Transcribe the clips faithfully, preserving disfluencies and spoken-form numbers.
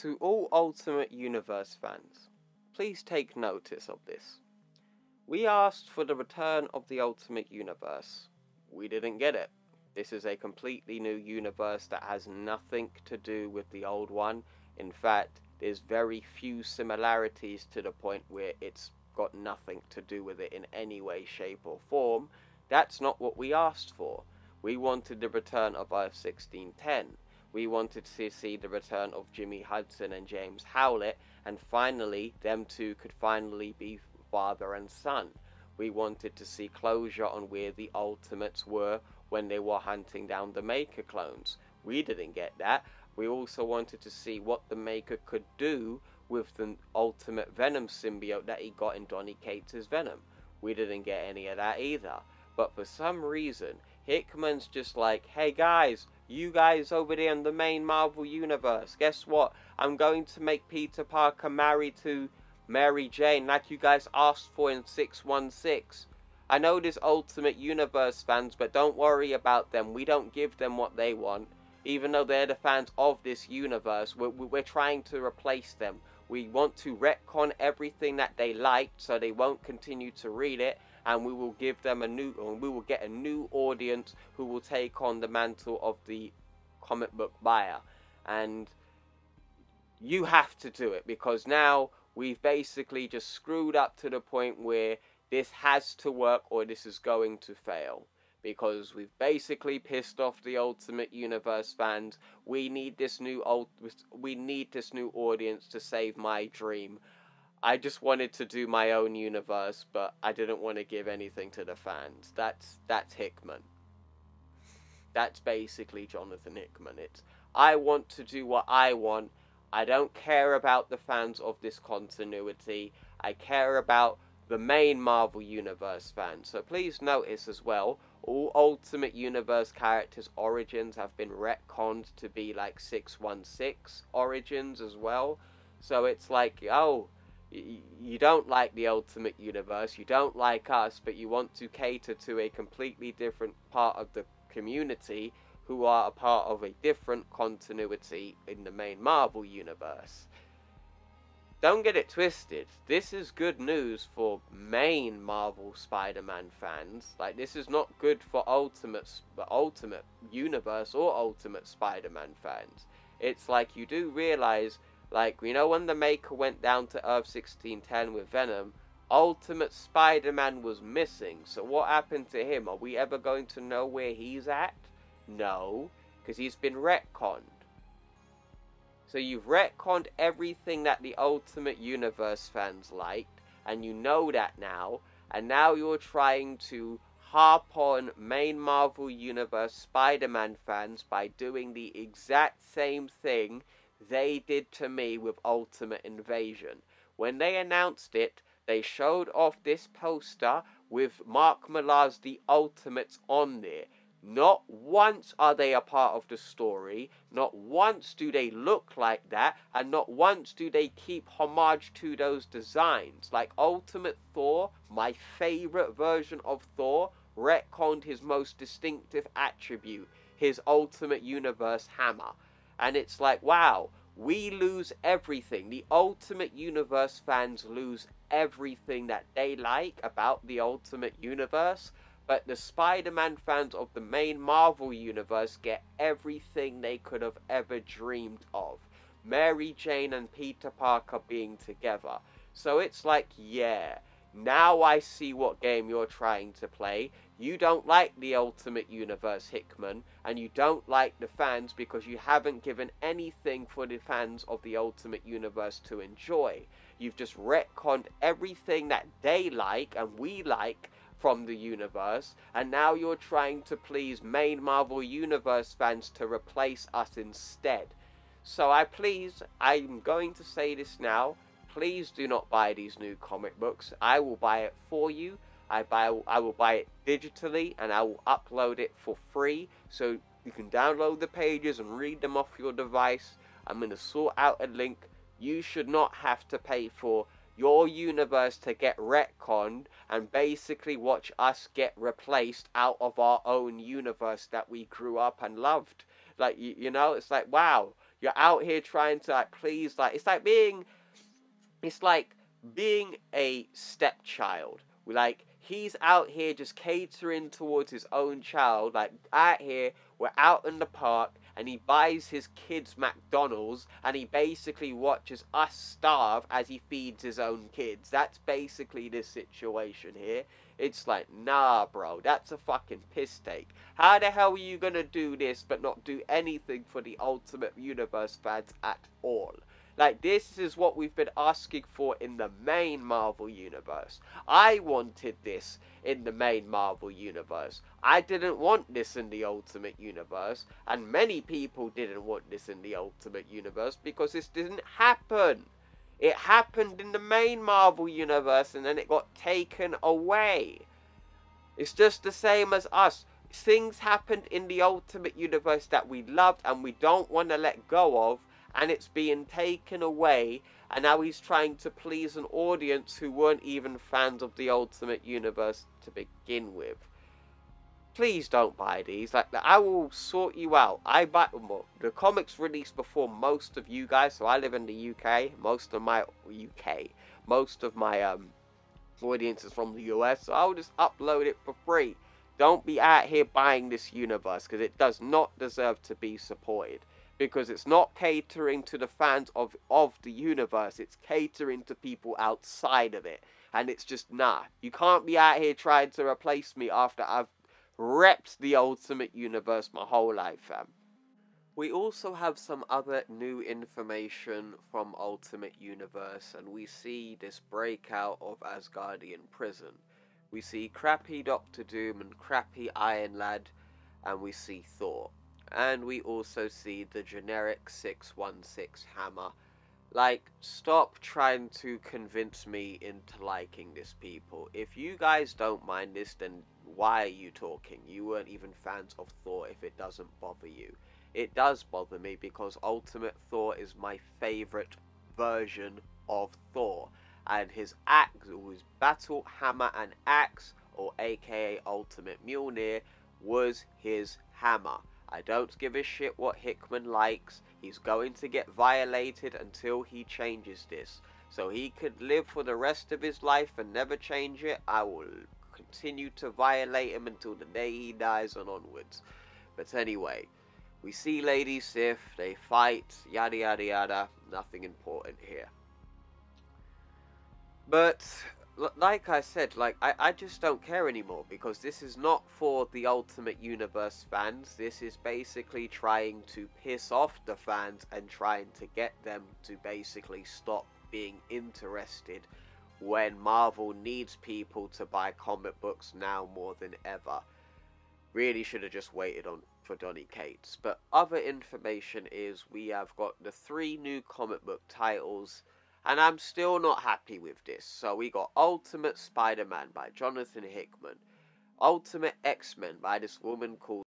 To all Ultimate Universe fans, please take notice of this. We asked for the return of the Ultimate Universe. We didn't get it. This is a completely new universe that has nothing to do with the old one. In fact, there's very few similarities to the point where it's got nothing to do with it in any way, shape or form. That's not what we asked for. We wanted the return of Earth sixteen ten. We wanted to see the return of Jimmy Hudson and James Howlett, and finally, them two could finally be father and son. We wanted to see closure on where the Ultimates were when they were hunting down the Maker clones. We didn't get that. We also wanted to see what the Maker could do with the Ultimate Venom symbiote that he got in Donny Cates' Venom. We didn't get any of that either. But for some reason, Hickman's just like, hey guys, you guys over there in the main Marvel Universe, guess what? I'm going to make Peter Parker married to Mary Jane like you guys asked for in six one six. I know there's Ultimate Universe fans, but don't worry about them. We don't give them what they want. Even though they're the fans of this universe, we're, we're trying to replace them. We want to retcon everything that they liked so they won't continue to read it, and we will give them a new, and we will get a new audience who will take on the mantle of the comic book buyer. And you have to do it, because now we've basically just screwed up to the point where this has to work or this is going to fail. Because we've basically pissed off the Ultimate Universe fans. We need this new old, we need this new audience to save my dream. I just wanted to do my own universe, but I didn't want to give anything to the fans. That's that's Hickman. That's basically Jonathan Hickman. It's, I want to do what I want. I don't care about the fans of this continuity. I care about the main Marvel Universe fans. So please notice as well, all Ultimate Universe characters' origins have been retconned to be like six one six origins as well. So it's like, oh, you don't like the Ultimate Universe, you don't like us, but you want to cater to a completely different part of the community who are a part of a different continuity in the main Marvel Universe. Don't get it twisted, this is good news for main Marvel Spider-Man fans. Like, this is not good for Ultimate, Ultimate Universe or Ultimate Spider-Man fans. It's like, you do realize, like, you know when the Maker went down to Earth sixteen ten with Venom, Ultimate Spider-Man was missing. So what happened to him? Are we ever going to know where he's at? No, because he's been retconned. So you've retconned everything that the Ultimate Universe fans liked, and you know that now, and now you're trying to harp on main Marvel Universe Spider-Man fans by doing the exact same thing they did to me with Ultimate Invasion. When they announced it, they showed off this poster with Mark Millar's The Ultimates on there. Not once are they a part of the story, not once do they look like that, and not once do they keep homage to those designs. Like Ultimate Thor, my favourite version of Thor, retconned his most distinctive attribute, his Ultimate Universe hammer. And it's like, wow, we lose everything. The Ultimate Universe fans lose everything that they like about the Ultimate Universe. But the Spider-Man fans of the main Marvel Universe get everything they could have ever dreamed of. Mary Jane and Peter Parker being together. So it's like, yeah, now I see what game you're trying to play. You don't like the Ultimate Universe, Hickman, and you don't like the fans because you haven't given anything for the fans of the Ultimate Universe to enjoy. You've just retconned everything that they like and we like from the universe, and now you're trying to please main Marvel Universe fans to replace us instead. So I please, I'm going to say this now, please do not buy these new comic books. I will buy it for you. I buy, I will buy it digitally, and I will upload it for free, so you can download the pages and read them off your device. I'm going to sort out a link. You should not have to pay for your universe to get retconned and basically watch us get replaced out of our own universe that we grew up and loved. Like, you, you know, it's like, wow, You're out here trying to like please, like it's like being, it's like being a stepchild. Like he's out here just catering towards his own child. Like out here, we're out in the park, and he buys his kids McDonald's, and he basically watches us starve as he feeds his own kids. That's basically this situation here. It's like, nah, bro, that's a fucking piss take. How the hell are you gonna do this but not do anything for the Ultimate Universe fans at all? Like, this is what we've been asking for in the main Marvel Universe. I wanted this in the main Marvel Universe. I didn't want this in the Ultimate Universe. And many people didn't want this in the Ultimate Universe because this didn't happen. It happened in the main Marvel Universe and then it got taken away. It's just the same as us. Things happened in the Ultimate Universe that we loved and we don't want to let go of. And it's being taken away, and now he's trying to please an audience who weren't even fans of the Ultimate Universe to begin with. Please don't buy these. Like, I will sort you out. I buy the comics released before most of you guys, so I live in the U K. Most of my U K, most of my um audience is from the U S, so I'll just upload it for free. Don't be out here buying this universe because it does not deserve to be supported. Because it's not catering to the fans of, of the universe. It's catering to people outside of it. And it's just, nah. You can't be out here trying to replace me after I've repped the Ultimate Universe my whole life, fam. We also have some other new information from Ultimate Universe. And we see this breakout of Asgardian prison. We see crappy Doctor Doom and crappy Iron Lad. And we see Thor. And we also see the generic six one six hammer. Like, stop trying to convince me into liking this, people. If you guys don't mind this, then why are you talking? You weren't even fans of Thor if it doesn't bother you. It does bother me because Ultimate Thor is my favourite version of Thor. And his axe, or his battle hammer and axe, or aka Ultimate Mjolnir, was his hammer. I don't give a shit what Hickman likes. He's going to get violated until he changes this. So he could live for the rest of his life and never change it. I will continue to violate him until the day he dies and onwards. But anyway, we see Lady Sif. They fight. Yada yada yada. Nothing important here. But like I said, like I, I just don't care anymore because this is not for the Ultimate Universe fans. This is basically trying to piss off the fans and trying to get them to basically stop being interested when Marvel needs people to buy comic books now more than ever. Really should have just waited on for Donny Cates. But other information is we have got the three new comic book titles. And I'm still not happy with this. So we got Ultimate Spider-Man by Jonathan Hickman. Ultimate X-Men by this woman called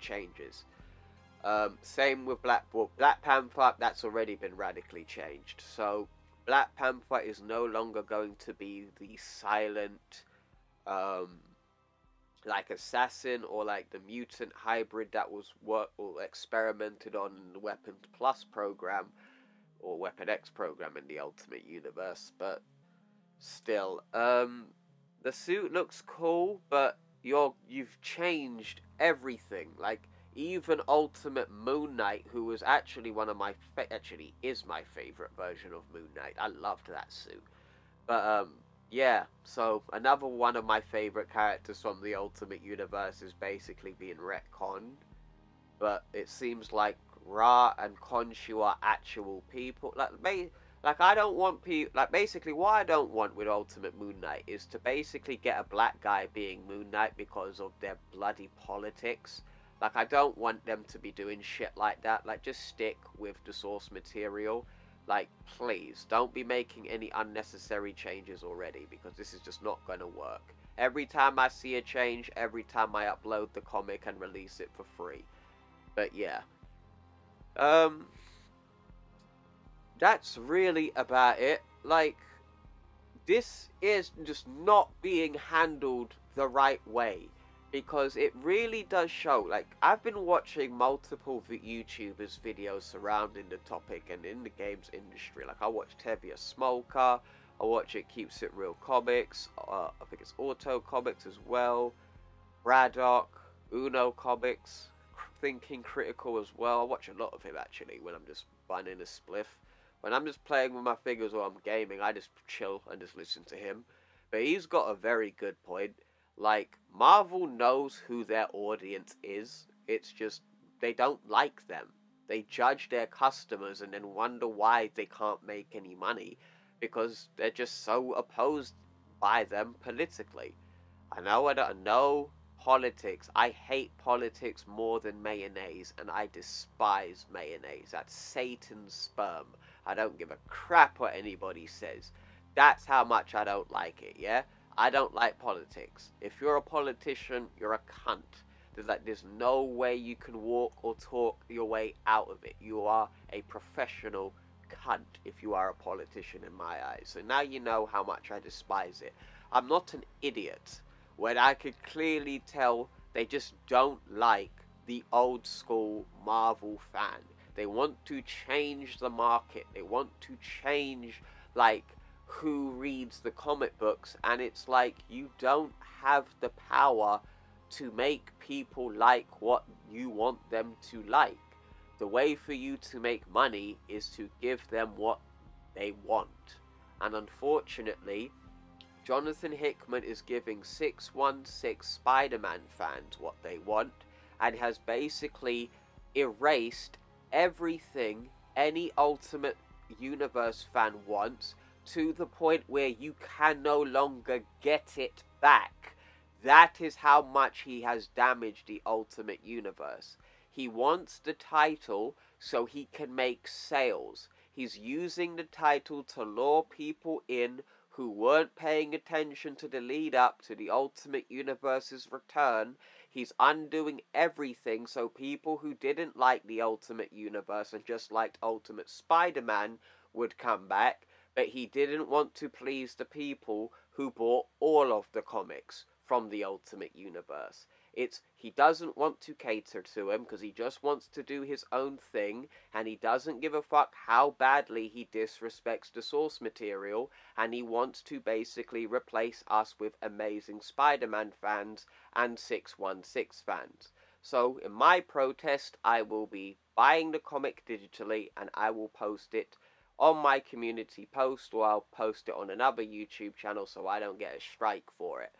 changes. Um, same with Black, well, Black Panther, that's already been radically changed. So Black Panther is no longer going to be the silent um, like assassin or like the mutant hybrid that was work or experimented on in the Weapon Plus program or Weapon X program in the Ultimate Universe. But still, um, the suit looks cool, but you're you've changed everything. Like even Ultimate Moon Knight, who was actually one of my fa actually is my favorite version of Moon Knight. I loved that suit, but um. Yeah, so another one of my favourite characters from the Ultimate Universe is basically being retconned. But it seems like Ra and Khonshu are actual people. Like, like I don't want people... Like, basically, what I don't want with Ultimate Moon Knight is to basically get a black guy being Moon Knight because of their bloody politics. Like, I don't want them to be doing shit like that. Like, just stick with the source material. Like, please, don't be making any unnecessary changes already, because this is just not going to work. Every time I see a change, every time I upload the comic and release it for free. But yeah. Um, that's really about it. Like, this is just not being handled the right way, because it really does show. Like, I've been watching multiple YouTubers' videos surrounding the topic and in the games industry. Like, I watched Tevye Smoker, I watch It Keeps It Real Comics, uh, I think it's Auto Comics as well, Braddock, Uno Comics, Thinking Critical as well. I watch a lot of him, actually, when I'm just bunning a spliff. When I'm just playing with my fingers or I'm gaming, I just chill and just listen to him. But he's got a very good point. Like, Marvel knows who their audience is. It's just, they don't like them. They judge their customers and then wonder why they can't make any money, because they're just so opposed by them politically. I know I don't know politics. I hate politics more than mayonnaise, and I despise mayonnaise. That's Satan's sperm. I don't give a crap what anybody says. That's how much I don't like it, yeah? I don't like politics. If you're a politician, you're a cunt. There's like, there's no way you can walk or talk your way out of it. You are a professional cunt if you are a politician in my eyes. So now you know how much I despise it. I'm not an idiot, when I could clearly tell they just don't like the old school Marvel fan. They want to change the market. They want to change, like, who reads the comic books, and it's like, you don't have the power to make people like what you want them to like. The way for you to make money is to give them what they want, and unfortunately Jonathan Hickman is giving six one six Spider-Man fans what they want, and has basically erased everything any Ultimate Universe fan wants, to the point where you can no longer get it back. That is how much he has damaged the Ultimate Universe. He wants the title so he can make sales. He's using the title to lure people in who weren't paying attention to the lead up to the Ultimate Universe's return. He's undoing everything so people who didn't like the Ultimate Universe and just liked Ultimate Spider-Man would come back. But he didn't want to please the people who bought all of the comics from the Ultimate Universe. It's, he doesn't want to cater to him because he just wants to do his own thing, and he doesn't give a fuck how badly he disrespects the source material, and he wants to basically replace us with amazing Spider-Man fans and six one six fans. So in my protest, I will be buying the comic digitally, and I will post it on my community post, or I'll post it on another YouTube channel so I don't get a strike for it.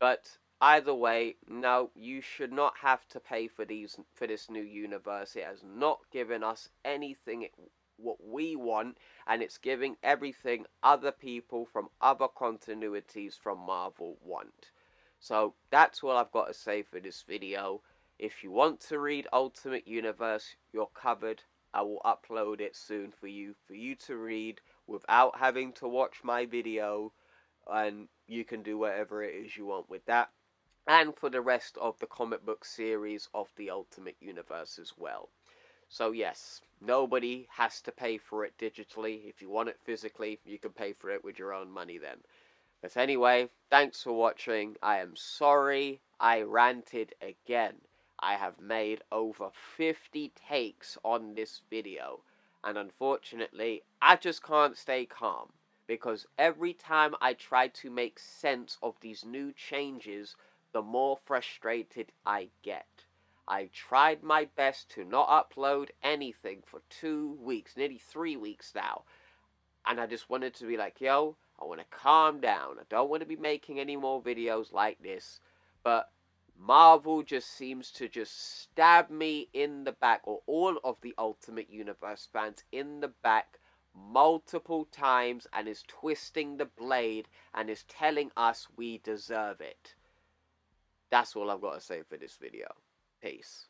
But either way, no, you should not have to pay for these, for this new universe. It has not given us anything it, what we want, and it's giving everything other people from other continuities from Marvel want. So that's all I've got to say for this video. If you want to read Ultimate Universe, you're covered. I will upload it soon for you, for you to read without having to watch my video, and you can do whatever it is you want with that, and for the rest of the comic book series of the Ultimate Universe as well. So yes, nobody has to pay for it digitally. If you want it physically, you can pay for it with your own money then. But anyway, thanks for watching. I am sorry I ranted again. I have made over fifty takes on this video, and unfortunately, I just can't stay calm, because every time I try to make sense of these new changes, the more frustrated I get. I tried my best to not upload anything for two weeks, nearly three weeks now, and I just wanted to be like, yo, I want to calm down. I don't want to be making any more videos like this, but Marvel just seems to just stab me in the back, or all of the Ultimate Universe fans in the back, multiple times, and is twisting the blade and is telling us we deserve it. That's all I've got to say for this video. Peace.